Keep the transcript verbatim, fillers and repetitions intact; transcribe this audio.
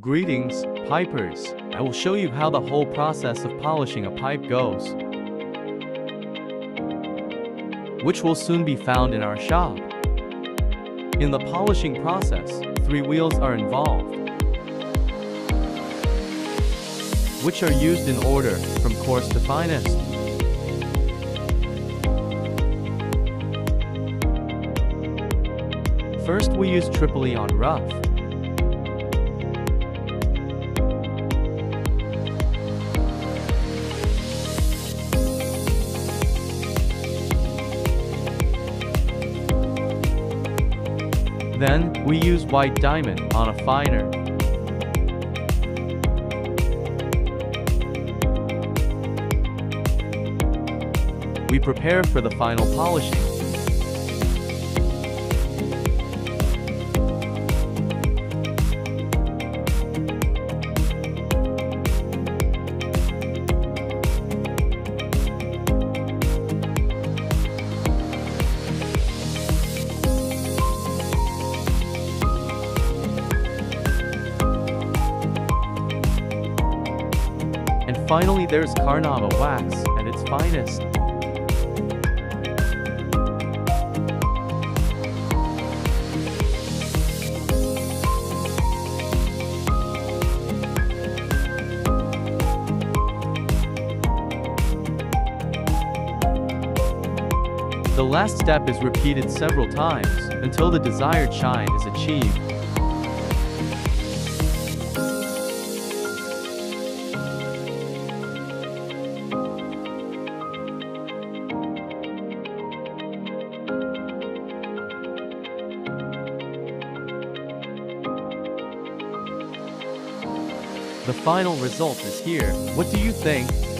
Greetings, pipers. I will show you how the whole process of polishing a pipe goes, which will soon be found in our shop. In the polishing process, three wheels are involved, which are used in order from coarse to finest. First, we use Tripoli on rough, then we use white diamond on a finer, we prepare for the final polishing. And finally, there's Carnauba wax at its finest. The last step is repeated several times until the desired shine is achieved. The final result is here. What do you think?